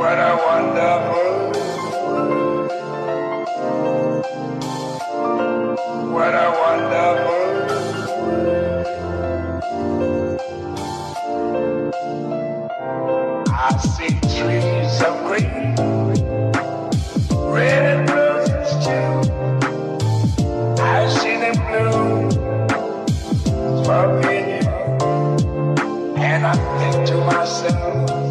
What a wonderful, what a wonderful. I see trees of green, red roses too. I see them bloom for me, and I think to myself,